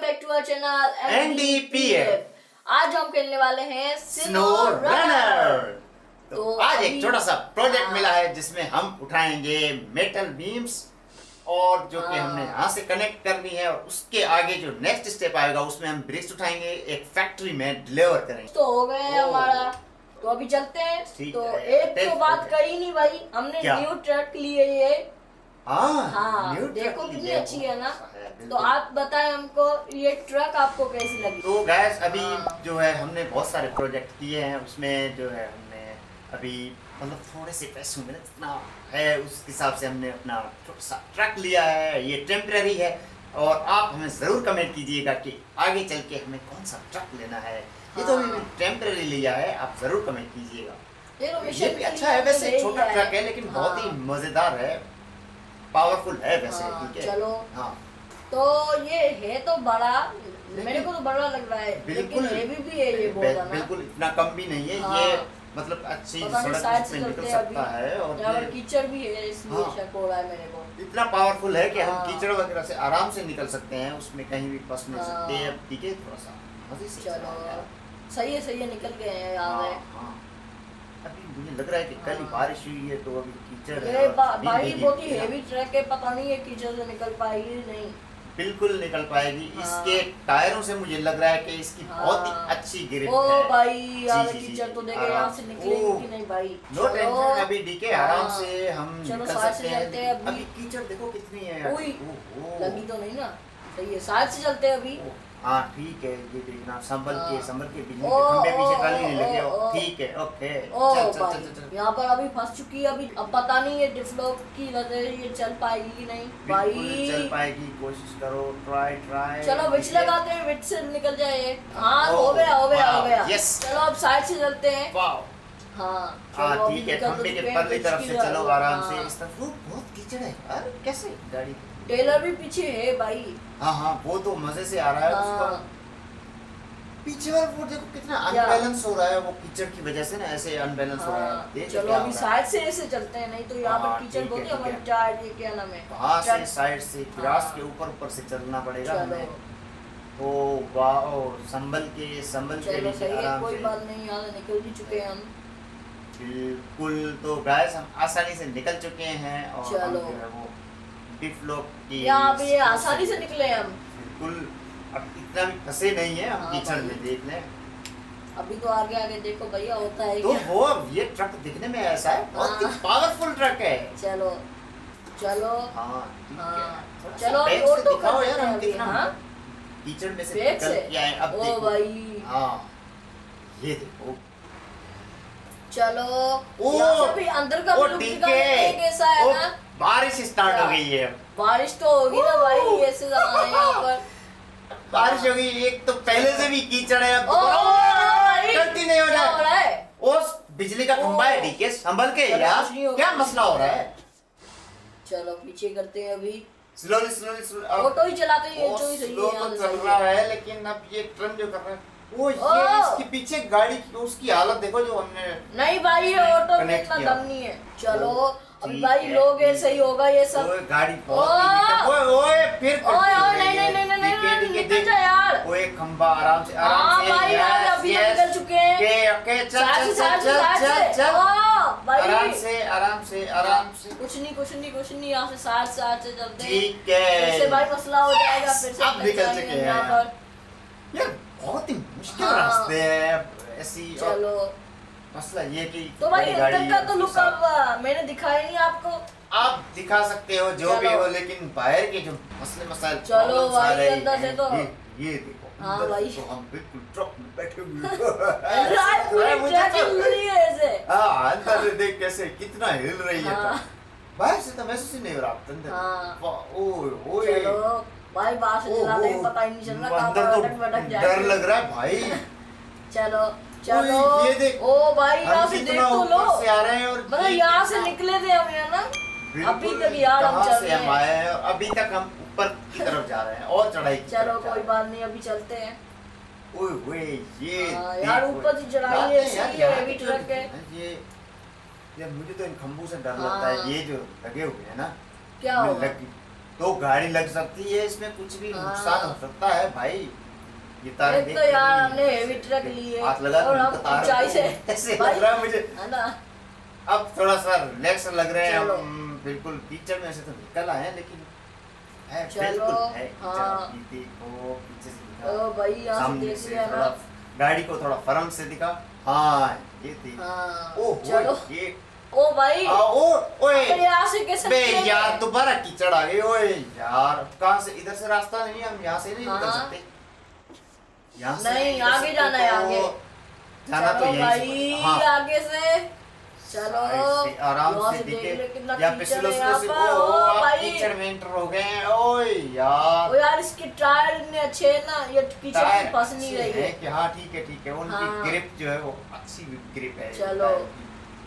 Welcome back to our channel NDPF. आज हम खेलने वाले हैं स्नो रनर। तो आज एक छोटा सा प्रोजेक्ट मिला है जिसमें हम उठाएंगे मेटल बीम्स और जो कि हमने यहाँ से कनेक्ट करनी है और उसके आगे जो नेक्स्ट स्टेप आएगा उसमें हम ब्रिक्स उठाएंगे, एक फैक्ट्री में डिलीवर करेंगे। तो हो गए हमारा, तो अभी चलते हैं। तो एक तो बात करी नहीं भाई, हमने न्यू ट्रक लिए है। हाँ, देखो कितनी अच्छी है ना। तो आप बताएं हमको ये ट्रक आपको कैसी लगी। तो गैस अभी जो है हमने बहुत सारे प्रोजेक्ट किए हैं, उसमें जो है हमने अभी मतलब थोड़े से पैसों में इतना है, उस हिसाब से हमने अपना छोटा सा ट्रक लिया है। ये टेम्परेरी है और आप हमें ज़रूर कमेंट कीजिएगा कि आगे चल के हमें कौन सा ट्रक लेना है। ये तो हमने टेम्परेरी लिया है, आप ज़रूर कमेंट कीजिएगा। ये भी अच्छा है, वैसे छोटा ट्रक है लेकिन बहुत ही मज़ेदार है, पावरफुल है वैसे। ठीक है चलो। हाँ तो ये है तो बड़ा, मेरे को तो बड़ा लग रहा है बिल्कुल, लेकिन हेवी भी है ये बहुत, बिल्कुल इतना कम भी नहीं है। हाँ, ये मतलब अच्छी सड़क से निकल सकता है और कीचड़ भी है इसमें। हाँ, शक हो रहा है मेरे को, इतना पावरफुल है कि हम कीचड़ वगैरह से आराम से निकल सकते हैं, उसमें कहीं भी फंस नहीं सकते हैं। ठीक है थोड़ा सा मजे से चलो, सही है निकल गए हैं यार। अभी मुझे लग रहा है कि कल बारिश हुई है तो अभी कीचड़ है भाई, बहुत ही हेवी ट्रक है, पता नहीं है कीचड़ से निकल पाएगी नहीं। बिल्कुल निकल पाएगी। इसके टायरों से मुझे लग रहा है कि इसकी बहुत ही अच्छी ग्रिप है। ओ भाई यार कीचड़ तो देखे यहाँ से निकलेगी कि नहीं भाई। नो टेंशन, अभी डीके आराम से हम निकल सकते हैं। अभी कीचड़ देखो कितनी है, लगी तो नहीं ना। सही है, साथ से चलते हैं अभी। हाँ ठीक है, ये देखना संभल के बिजली के खंभे पीछे खाली नहीं लगे हो। ठीक है ओके, चल यहाँ पर अभी फंस चुकी है। अभी अब पता नहीं ये डिफ्लॉक की वजह ये चल पाएगी कि नहीं भाई। चल पाएगी, कोशिश करो, ट्राई। चलो विच लगाते हैं, विच से निकल जाए। हाँ हो गया। चलो अब साइड से चलते हैं। हाँ ठीक है, खंभे के परली तरफ से चलो आराम से। इस तरफ बहुत कीचड़ है यार, कैसे गाड़ी टेलर भी पीछे है भाई। हाँ वो तो मजे से आ रहा है। उसका पीछे वाला वो देखो कितना अनबैलेंस हो रहा है, वो कीचड़ की वजह से ना ऐसे अनबैलेंस हो रहा है। चलो अभी साइड से ऐसे चलते हैं, नहीं तो यहाँ पर कीचड़ बहुत है। हम चाहे क्या नाम है, वहाँ से साइड से ग्रास के ऊपर से चलना पड़ेगा हमें। ओ वाह, संभल के नीचे आराम से। कोई बात नहीं, यहाँ से निकल भी चुके हैं हम बिल्कुल। तो गाइस हम आसानी से निकल चुके हैं और वो ये आसानी से निकले हम बिल्कुल। अब इतना भी फंसे नहीं है हम कीचड़ में, देख लें अभी तो आगे देखो भैया होता है। तो वो ये ट्रक दिखने में ऐसा है, बहुत पावरफुल ट्रक है। चलो चलो और तो दिखाओ यार, हम कितना कीचड़ में से निकल के आए। अब देखो भाई, हां ये देखो। चलो ओ भी अंदर का लुक कैसा है ना, बारिश स्टार्ट हो गई है। बारिश तो होगी ना भाई, ऐसे जमाने यहाँ पर बारिश होगी। एक तो पहले से भी कीचड़ है, गलती नहीं हो रहा है। उस बिजली का खंभा है, ठीक है संभल के यार, क्या मसला हो रहा है। चलो पीछे करते हैं अभी, स्लोली ऑटो ही चलाते हैं, ऑटो ही स्लो तो चल रहा है लेकिन अब ये ट्रम जो कर रहा है वो ये इसके पीछे गाड़ी की उसकी हालत देखो जो हमने। नहीं भाई ये ऑटो में इतना दम नहीं है। चलो अब भाई लोग ऐसे ही होगा ये सब। ओए गाड़ी ओए फिर नहीं निकल जा यार। ओए खंबा आराम से भाई यार अभी निकल चुके हैं। ओके चल आराम से कुछ नहीं यहाँ से साथ चलते हैं। ठीक है भाई मसला हो जाएगा फिर से। अब निकल चुके हैं यहाँ पर, बहुत ही मुश्किल रास्ते हैं ऐसी। चलो मसला ये कि तो भाई अंदर का तो लुक अब मैंने दिखाया नहीं आपको, आप दिखा सकते हो जो भी हो, लेकिन बाहर के जो मसले मसाइल। चलो भाई अंदर से तो ये देखो। हाँ भाई तो हम बिल्कुल ट्रक में बैठे हुए। हाँ अंदर से देख कैसे कितना हिल रही है, बाहर से तो महसूस ही नहीं हो रहा भाई। बाहर से चला नहीं, पता ही नहीं चल रहा कहां भटक जाए, डर लग रहा है भाई। चलो ये देख ओ भाई यहां से देख तो लो, से आ रहे हैं और मतलब यहां से निकले थे हम है ना। अभी तक यार हम चल रहे हैं, अभी तक हम ऊपर की तरफ जा रहे हैं और चढ़ाई। चलो कोई बात नहीं अभी चलते हैं। ओए होए ये यार ऊपर से चढ़ाई है, सही है अभी ट्रक है ये। मुझे तो इन खंभों से डर लगता है, ये जो लगे हुए हैं ना क्या होगा तो गाड़ी लग सकती है, इसमें कुछ भी नुकसान हो सकता है भाई। ये तार देख तो यार हमने हेवी ट्रक ली है, हाथ लगा तार ऊंचाई से ऐसे लग रहा है मुझे ना। अब थोड़ा सा रिलैक्स लग रहे हैं, हम बिल्कुल पिक्चर में ऐसे तो निकल आए हैं, लेकिन है बिल्कुल है। हां देखो पीछे से दिखा, ओ भाई यहां देख लिया ना, गाड़ी को थोड़ा फर्म से दिखा। हां ये देख, ओ चलो ये, ओ भाई ओ ओए यहां से कैसे बे यार दोबारा कीचड़ आ गई। ओए यार कहां से, इधर से रास्ता नहीं, हम यहां से नहीं निकल सकते, नहीं आगे जाना है, आगे जाना तो यही है। हाँ। आगे से चलो आराम से देखे या पिछले कीचड़ में एंटर हो गए हैं। ओए यार, ओ यार इसके टायर इतने अच्छे हैं ना, ये कीचड़ में फंस नहीं रही है कि। हाँ ठीक है ठीक है, उनकी ग्रिप जो है वो अच्छी ग्रिप है। चलो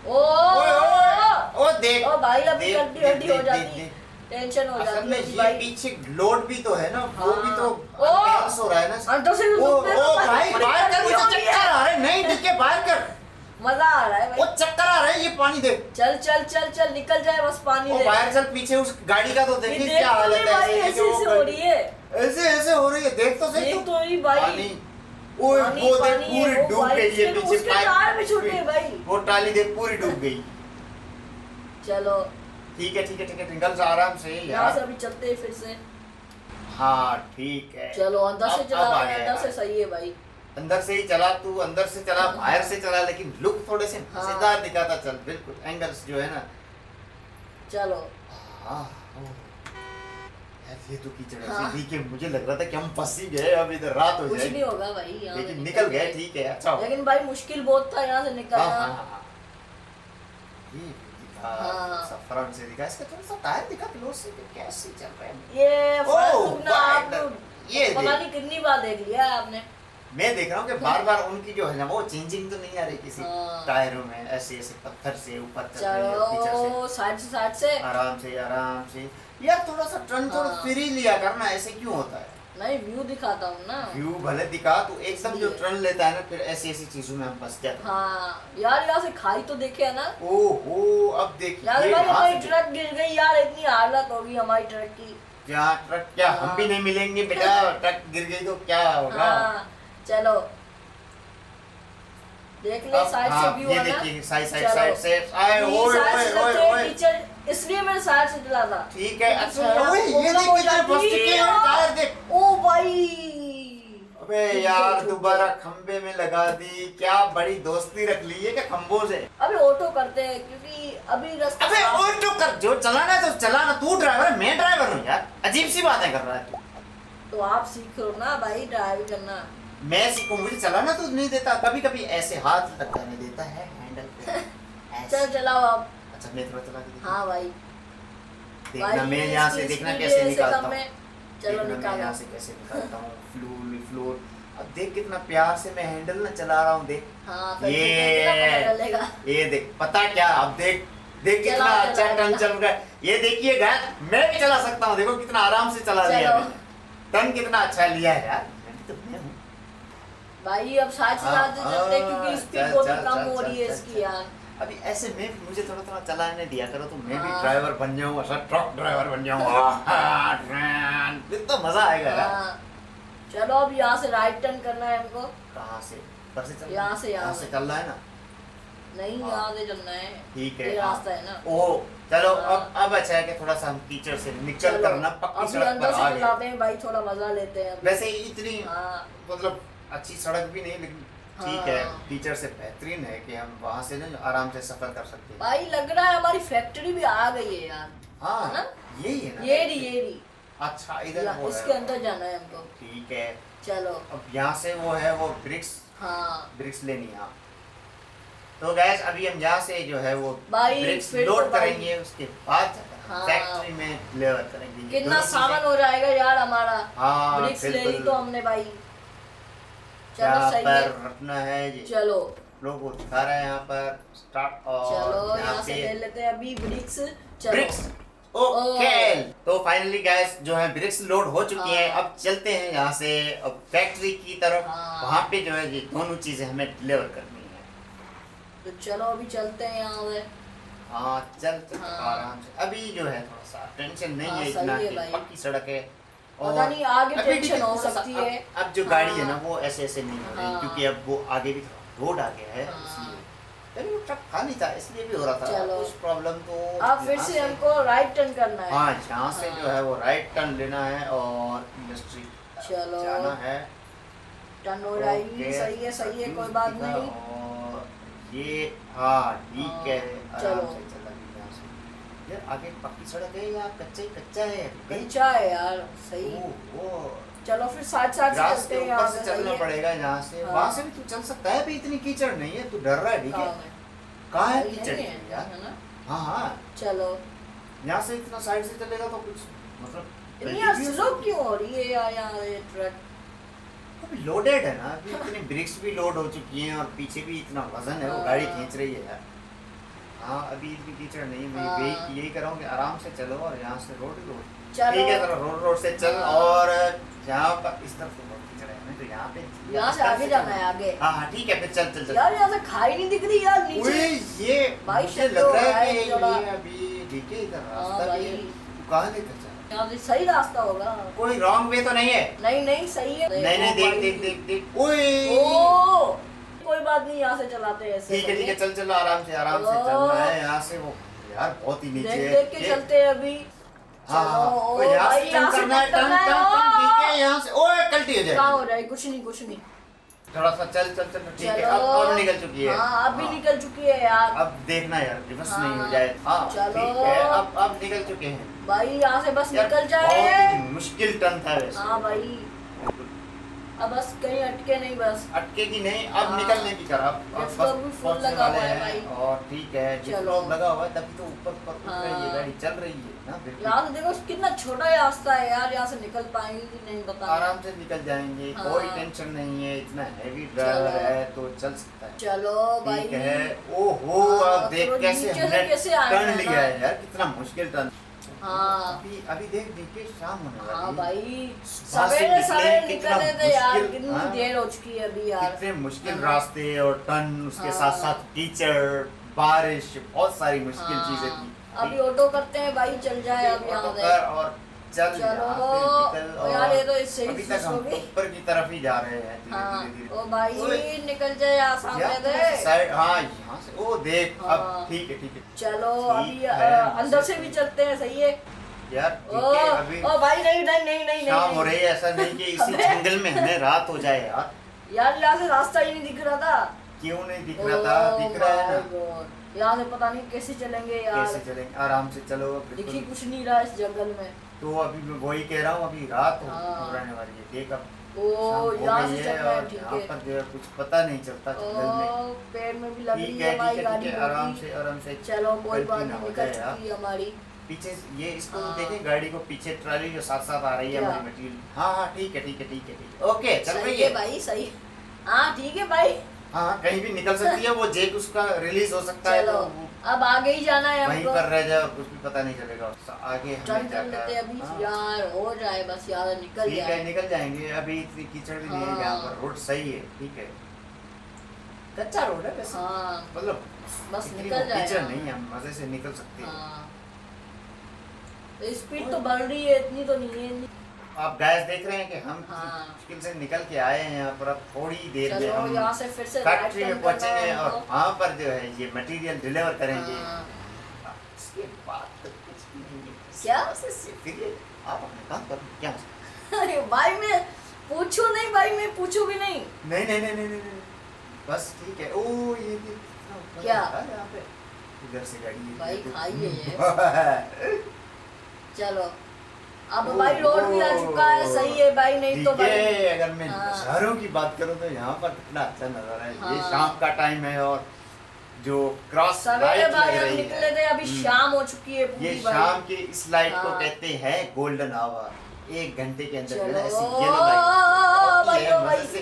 ओ ओ देख, ओ भाई अभी हड्डी हड्डी हो जाती है, टेंशन हो जाती है भाई। पीछे लोड भी तो है ना, वो भी तो टेंस हो रहा है ना। ओ भाई बाहर कर, मुझे चक्कर आ रहे, नहीं ठीक है बाहर कर, मजा आ रहा है भाई, वो चक्कर आ रहा है। ये पानी देख, चल चल चल चल निकल जाए बस, पानी देख, बाहर चल। पीछे उस गाड़ी का तो देखिए क्या हालत है, ऐसे ऐसे हो रही है, ऐसे ऐसे हो रही है, देख तो सही तो ही भाई। ओए वो देख पूरी डूब गई है, पीछे टायर भी छूट गई भाई, वो टाली देख पूरी डूब गई। चलो ठीक है ठीक है ठीक है, निकल जा आराम से यार, अभी चलते हैं फिर से। हाँ ठीक है चलो, अंदर से चला, अंदर से सही है भाई, अंदर से ही चला तू, अंदर से चला बाहर से चला, लेकिन लुक थोड़े से मजेदार दिखाता चल, बिल्कुल एंगल्स जो है ना। चलो ये तो कीचड़ सीधी के, मुझे लग रहा था कि हम फंस ही गए, अब इधर रात हो जाएगी, कुछ नहीं होगा भाई, लेकिन निकल गए ठीक है। अच्छा लेकिन भाई मुश्किल बहुत था यहाँ से निकलना। सफरन से दिखा, इसका थोड़ा सा टायर दिखा क्लोज से, कैसे चल रहा है ये फुकना। आपने ये पता नहीं कितनी बार देख लिया आपने, मैं देख रहा हूँ कि बार बार उनकी जो है ना वो चेंजिंग तो नहीं आ रही किसी टायरों में, ऐसे ऐसे पत्थर से ऊपर चल रही है, पीछे से साइड से आराम से आराम से। यार थोड़ा सा टर्न थोड़ा फ्री लिया करना, ऐसे क्यों होता है, नहीं व्यू दिखाता हूँ ना, व्यू भले दिखा तो एकदम जो ट्रेन लेता है ना, फिर ऐसी ऐसी चीजों में हम फंस जाते हैं। हाँ यार यहाँ से खाई तो देखे है ना। ओहो अब देखिए यार हमारी ट्रक गिर गई यार, इतनी हालत होगी हमारी ट्रक की, क्या ट्रक क्या। हाँ। हम भी नहीं मिलेंगे बेटा, ट्रक गिर गई तो क्या होगा। हाँ। चलो देख ले साइड से व्यू है ना, साइड से आए, ओए टीचर इसलिए मैं साइड से चला था ठीक है। अच्छा ओए ये देख किधर फंस चुके हैं, टायर देख, ओ भाई अबे यार दोबारा खंबे में लगा दी, क्या बड़ी दोस्ती रख ली है क्या खंबों से। अबे ऑटो करते हैं क्योंकि अभी रास्ता, अबे ऑटो कर, जो चलाना है तो चलाना, तू ड्राइवर है मैं ड्राइवर हूँ यार, अजीब सी बातें कर रहा है तू। तो आप सीख लो ना भाई ड्राइविंग करना, मैं सीखूं, मुझे चलाना तो नहीं देता, कभी कभी ऐसे हाथ लगाने देता है हैंडल पे। चल चलाओ आप। अच्छा मैं थोड़ा चला के देखूं। हाँ भाई देखना, मैं यहाँ से देखना कैसे निकालता हूँ, चलो निकाल, यहाँ से कैसे निकालता हूँ फ्लोर। अब देख कितना प्यार से मैं हैंडल ना चला रहा हूँ देख। हाँ ये देख पता क्या, अब देख देख कितना अच्छा टर्न चल रहा है, ये देखिए यार मैं भी चला सकता हूँ, देखो कितना आराम से चला लिया, टर्न कितना अच्छा लिया है यार भाई। अब साथ चलाते चलते क्योंकि स्पीड बहुत कम हो रही है इसकी यार, अभी ऐसे में मुझे थोड़ा थोड़ा चलाने दिया करो तो मैं भी ड्राइवर बन जाऊँ, ऐसा ट्रक ड्राइवर बन जाऊँ, तो मजा आएगा यार। चलो अब यहाँ से राइट टर्न करना है हमको, कहाँ से पर से चलना, यहाँ से चलना है ना, नहीं यहाँ से चलना है ठीक है, रास्ता है ना। ओ चलो अब अच्छा है कि थोड़ा सा हम कीचड़ से निकल करना पक्की सड़क पर आ गए भाई, थोड़ा मजा लेते हैं, वैसे इतनी मतलब अच्छी सड़क भी नहीं लेकिन ठीक है, टीचर से बेहतरीन है कि हम वहाँ से ना आराम से सफर कर सकते हैं। भाई लग रहा है हमारी फैक्ट्री भी आ गई है यार। हाँ ना यही है ना, ये अच्छा इधर इसके अंदर जाना है हमको ठीक है। चलो अब यहाँ से वो है वो ब्रिक्स, हाँ ब्रिक्स लेनी है। तो गैस अभी हम यहाँ से जो है वो ब्रिक्स लोड करेंगे, उसके बाद फैक्ट्री में डिलीवर करेंगे। कितना सामान हो जाएगा यार हमारा, ब्रिक्स ले ली तो हमने भाई, पर रखना है ये। चलो लोग दिखा रहे हैं यहाँ पर स्टार्ट, और चलो यहाँ से ले लेते हैं अभी ब्रिक्स। चलो ब्रिक्स ओके, तो फाइनली गाइस जो है ब्रिक्स लोड हो चुकी है, अब चलते हैं यहाँ से अब फैक्ट्री की तरफ, वहाँ पे जो है ये दोनों चीजें हमें डिलीवर करनी है, तो चलो अभी चलते हैं यहाँ से। हाँ चल आराम से, अभी जो है थोड़ा सा टेंशन नहीं है इतना कि पक्की सड़क है और पता नहीं आगे टेंशन हो सकती है। अब जो गाड़ी है ना वो ऐसे ऐसे नहीं हो रही क्योंकि अब वो आगे भी रोड आ गया है इसलिए ट्रक खाली था इसलिए भी हो रहा था कुछ प्रॉब्लम। तो अब फिर से हमको राइट टर्न करना है, हाँ यहाँ से जो है वो राइट टर्न लेना है और इंडस्ट्री जाना है। टर्न हो रही, सही है कोई बात नहीं ये, हाँ ठीक है आराम से चला भी। यार आगे पक्की सड़क है या कच्चा ही कच्चा है? कच्चा है यार। सही वो चलो फिर साथ-साथ चलते हैं, ऊपर से चलना पड़ेगा यहाँ से वहाँ से भी तू चल सकता है, इतनी कीचड़ नहीं है, तू डर रहा है ठीक है? कहाँ है कीचड़ यार? हाँ हाँ चलो यहाँ से इतना साइड से चलेगा तो कुछ मतलब क्यों हो रही है यार ये ट्रक? अभी लोडेड है ना, अभी इतने ब्रिक्स भी लोड हो चुकी हैं और पीछे भी इतना वजन है वो गाड़ी खींच रही है यार। हाँ अभी इतनी कीचड़ नहीं, मैं यही कर रहा हूँ कि आराम से चलो और यहाँ से रोड ठीक है तो रोड से चल और जहाँ पर इस तरफ तो कीचड़ है तो यहाँ पे यहाँ से आगे जाना है आगे। हाँ हाँ ठीक है फिर चल चल चल यार यहाँ से खाई नहीं दिख रही यार नीचे, ये लग रहा है अभी ठीक है इधर रास्ता भी कहाँ दिखा सही रास्ता होगा, कोई रॉन्ग वे तो नहीं है? नहीं नहीं सही है। नहीं नहीं देख देख देख देख ओह कोई बात नहीं यहाँ से चलाते हैं ऐसे ठीक है चल चल आराम से चलना है यहाँ से। वो यार बहुत ही नीचे है, देख के चलते हैं अभी। हाँ यहाँ से यहाँ से ओए गलती हो जाए क्या हो रहा है? कुछ नहीं कुछ नहीं थोड़ा सा चल चल चल ठीक है। अब निकल चुकी है, अब भी निकल चुकी है यार। अब देखना यार रिवर्स नहीं हो जाए। हाँ ठीक है अब निकल चुके हैं भाई यहाँ से बस निकल जाए। मुश्किल टर्न था वैसे। हाँ भाई अब बस कहीं अटके नहीं, बस अटकेगी नहीं अब निकलने की तरफ बस लगा हुआ है भाई और ठीक है चलो लगा हुआ है तभी तो ऊपर पर ये गाड़ी चल रही है ना। यहाँ से देखो कितना छोटा रास्ता है यार, यहाँ से निकल पाएंगे नहीं बता, आराम से निकल जाएंगे कोई टेंशन नहीं है, इतना हैवी ड्राइवर है तो चल सकता है। चलो भाई है ओहो आप देख कैसे टर्न लिया है यार, कितना मुश्किल टर्न। हाँ अभी देख देखिए शाम होने वाली। हाँ भाई सवेरे सवेरे निकले थे यार, कितनी देर हो चुकी है अभी यार। इतने मुश्किल रास्ते और टर्न उसके साथ साथ कीचड़ बारिश बहुत सारी मुश्किल चीजें थी। अभी ऑटो करते हैं भाई चल जाए अब यहाँ से और चल चलो यार ये तो इससे अभी तक हम ऊपर की तरफ ही जा रहे हैं। ओ भाई निकल जाए यहाँ सामने। हाँ यहाँ से ओ देख अब ठीक है चलो अभी अंदर से भी चलते हैं सही है यार। अभी ओ भाई नहीं नहीं नहीं नहीं शाम हो रही है, ऐसा नहीं कि इसी जंगल में हमें रात हो जाए यार। यार यहाँ से रास्ता ही नहीं दिख रहा था। क्यों नहीं दिख रहा था? दिख रहा है ना यहाँ से, पता नहीं कैसे चलेंगे यार। कैसे चलेंगे आराम से चलो, देखिए कुछ नहीं रहा इस जंगल में। तो अभी मैं वही कह रहा हूँ अभी रात हो रहने वाली है। देख अब यहाँ से चलना है ठीक है, पर जो है कुछ पता नहीं चलता जंगल में, पेड़ में भी लगी है हमारी गाड़ी आराम से चलो कोई बात नहीं निकल चुकी हमारी। पीछे ये इसको देखे गाड़ी को पीछे ट्राली जो साथ साथ आ रही है हमारी मटीरियल। हाँ हाँ ठीक है ओके चल रही है भाई सही। हाँ ठीक है भाई हाँ कहीं भी निकल सकती है वो जेक उसका रिलीज हो सकता है। अब आगे ही जाना है वहीं पर रह जाओ कुछ भी पता नहीं चलेगा। आगे चल लेते हैं अभी यार हो जाए बस यार निकल जाए। निकल जाएंगे अभी इतनी कीचड़ भी नहीं है यहाँ पर, रोड सही है ठीक है कच्चा रोड है बस। हाँ मतलब बस निकल जाए कीचड़ नहीं है मजे से निकल सकते हैं। स्पीड तो बढ़ रही है इतनी तो नहीं है। आप गैस देख रहे हैं कि हम मुश्किल से निकल के आए हैं यहाँ पर। अब थोड़ी देर में हम फैक्ट्री में पहुँचेंगे और वहाँ पर जो है ये मटेरियल डिलीवर करेंगे। इसके बाद कुछ नहीं क्या आप अपने काम करो क्या? अरे भाई मैं पूछू नहीं, भाई मैं पूछू भी नहीं। नहीं बस ठीक है। ओ ये क्या यहाँ पे इधर से गाड़ी भाई खाइए चलो। अब भाई रोड भी आ चुका है सही है भाई नहीं तो भाई। अगर मैं शहरों की बात करूं तो यहाँ पर कितना अच्छा नजारा है। ये शाम का टाइम है और जो क्रॉस लाइट लग रही है अभी शाम हो चुकी है पूरी। ये शाम की इस लाइट को कहते हैं गोल्डन आवर। 1 घंटे के अंदर ऐसी येलो लाइट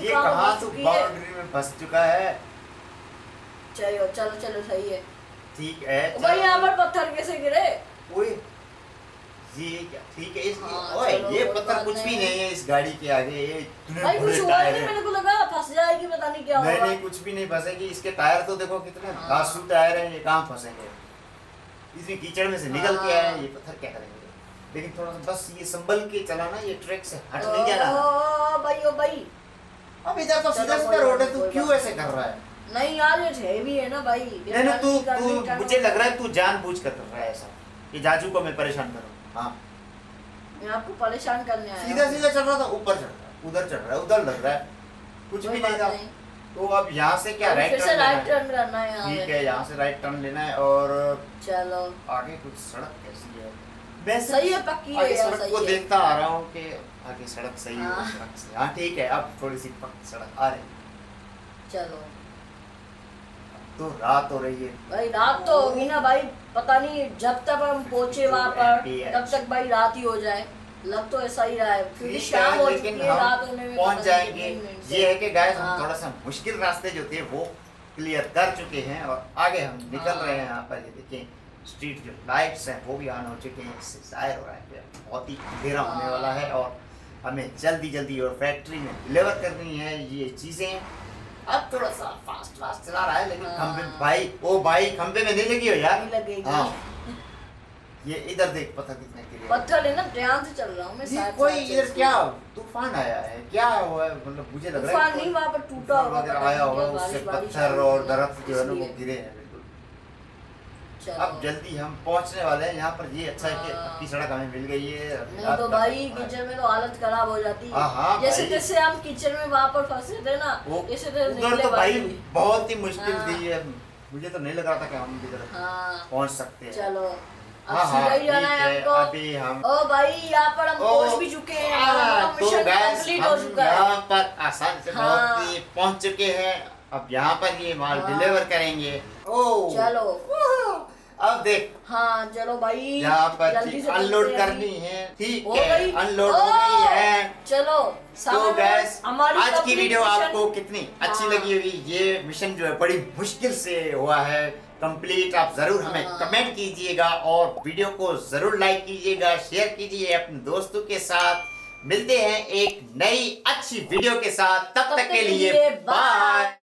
ये कहाँ बाउंड्री में फंस चुका है। चलो चलो चलो सही है ठीक है। भाई यहाँ पर पत्थर कैसे गिरे? ठीक है इसलिए ओए ये पत्थर कुछ भी नहीं है इस गाड़ी के आगे। ये इतने बड़े टायर है, मेरे को लगा फंस जाएगी, पता नहीं क्या होगा। नहीं कुछ भी नहीं फंसेगी, इसके टायर तो देखो कितने धांसू टायर है, ये कहाँ फंसेंगे? इसमें कीचड़ में से निकल के आए हैं, ये पत्थर क्या करेंगे? लेकिन थोड़ा सा बस ये संभल के चलाना, ये ट्रैक से हट नहीं जाना भाई। ओ भाई अबे जा, तो सीधा सीधा रोड है, तू क्यों ऐसे कर रहा है? नहीं यार ये हैवी है ना भाई। नहीं तू मुझे लग रहा है तू जानबूझ कर रहा है ऐसा कि जाजू को मैं परेशान करूं। हाँ मैं आपको परेशान करने आया। सीधा सीधा चल रहा था, ऊपर चढ़ रहा है, उधर चढ़ रहा है, उधर लग रहा है, कुछ भी नहीं था। तो अब यहाँ से क्या राइट टर्न करना है, ठीक है यहाँ से राइट टर्न लेना है। और चलो आगे कुछ सड़क कैसी है? सही है, पक्की है, सड़क को देखता आ रहा हूँ कि आगे सड़क सही है, सड़क से हाँ ठीक है, अब थोड़ी सी पक्की सड़क आ रही। चलो तो रात हो रही है भाई, रात तो होगी ना भाई, पता नहीं जब तक हम पहुंचे वहाँ पर तब तक भाई रात ही हो जाए, लग तो ऐसा ही रहा है। फिर शाम हो चुकी है, रात होने में पहुंच जाएंगे। ये है कि गाइस हम थोड़ा सा मुश्किल रास्ते जो थे वो क्लियर कर चुके हैं और आगे हम निकल रहे हैं। यहाँ पर ये देखें स्ट्रीट जो लाइट्स हैं वो भी ऑन हो चुके हैं, इससे जाहिर हो रहा है कि बहुत ही अंधेरा होने वाला है और हमें जल्दी जल्दी और फैक्ट्री में डिलीवर करनी है ये चीज़ें। अब थोड़ा सा फास्ट फास्ट चला रहा है लेकिन खंभे भाई, ओ भाई खंभे में नहीं लगी हो यार, नहीं हाँ। ये इधर देख पत्थर कितने गिरे, पत्थर है ना, ध्यान से चल रहा हूँ मैं। कोई इधर क्या तूफान आया है, क्या हुआ? मतलब मुझे लग रहा है वहाँ पर टूटा वगैरह आया होगा, उससे पत्थर और दरख्त जो है ना वो गिरे हैं। अब जल्दी हम पहुंचने वाले हैं यहाँ पर। ये अच्छा है कि पक्की सड़क हमें मिल गई है, नहीं तो भाई कीचड़ में तो हालत खराब हो जाती है। जैसे जैसे हम कीचड़ में वहाँ पर फंसे थे ना, जैसे उधर तो भाई बहुत ही मुश्किल थी। मुझे तो नहीं लग रहा था कि हम इधर पहुँच सकते हैं। चलो अभी हम ओ भाई यहाँ पर हम पहुँच भी चुके हैं, यहाँ पर आसान से पहुँच चुके हैं। अब यहाँ पर ये माल डिलीवर करेंगे। ओ चलो अब देख हाँ चलो भाई यहाँ पर अनलोड करनी है, ठीक है अनलोड करनी है। चलो तो गैस आज की वीडियो आपको कितनी अच्छी लगी होगी। ये मिशन जो है बड़ी मुश्किल से हुआ है कंप्लीट, आप जरूर हमें कमेंट कीजिएगा और वीडियो को जरूर लाइक कीजिएगा, शेयर कीजिए अपने दोस्तों के साथ। मिलते हैं एक नई अच्छी वीडियो के साथ, तब तक के लिए बाय।